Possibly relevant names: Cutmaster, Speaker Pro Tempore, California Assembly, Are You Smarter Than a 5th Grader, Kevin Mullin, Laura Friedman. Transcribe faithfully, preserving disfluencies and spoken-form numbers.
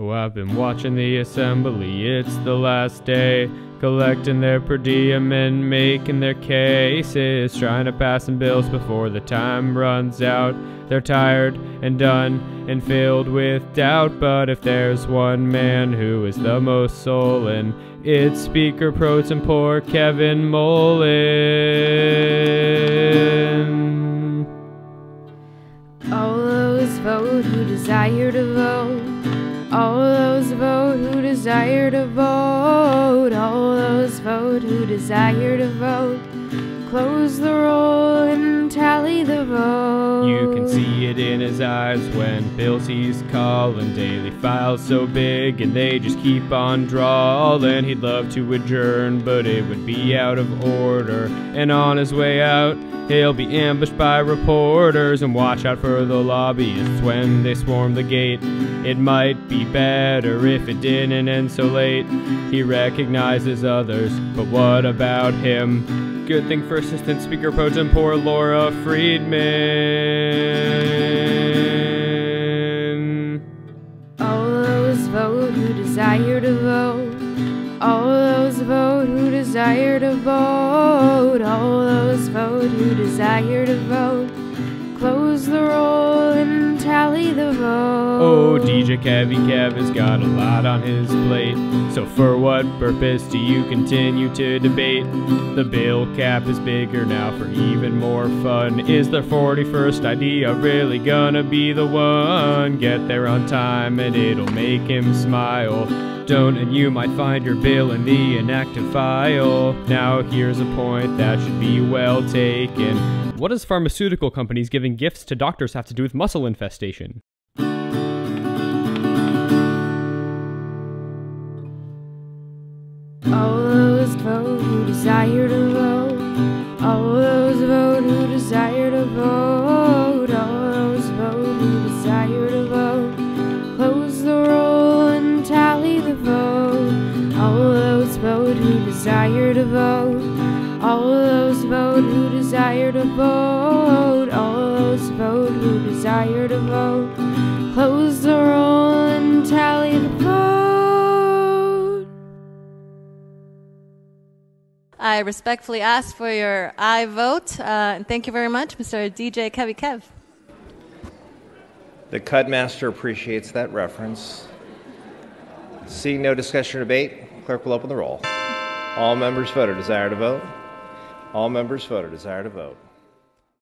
Oh, I've been watching the assembly, it's the last day, collecting their per diem and making their cases, trying to pass some bills before the time runs out. They're tired and done and filled with doubt, but if there's one man who is the most sullen, it's Speaker Pro Tempore Kevin Mullin. All those vote who desire to vote, all those vote who desire to vote, all those vote who desire to vote, close the roll and tally the vote. You can see it in his eyes when bills he's calling, daily files so big and they just keep on drawling. He'd love to adjourn, but it would be out of order, and on his way out he'll be ambushed by reporters. And watch out for the lobbyists when they swarm the gate. It might be better if it didn't end so late. He recognizes others, but what about him? Good thing for Assistant Speaker Pro Tempore Laura Friedman. All those vote who desire to vote, all those vote who desire to vote, all those vote who desire to vote, close the roll and tally the vote. Oh, D J Kevy Kev has got a lot on his plate, so for what purpose do you continue to debate? The bill cap is bigger now for even more fun. Is their forty-first idea really gonna be the one? Get there on time and it'll make him smile. Don't, and you might find your bill in the inactive file. Now here's a point that should be well taken. What does pharmaceutical companies giving gifts to doctors have to do with muscle infestation? All those vote who desire to vote, all those vote who desire to vote, all those vote who desire to vote, close the roll and tally the vote. All those vote who desire to vote, all those vote who desire to vote, all those vote who desire to vote, close the roll and tally the vote. I respectfully ask for your aye vote, uh, and thank you very much, Mister D J Kevy Kev. The Cut Master appreciates that reference. Seeing no discussion or debate, clerk will open the roll. All members voted desire to vote. All members voted desire to vote.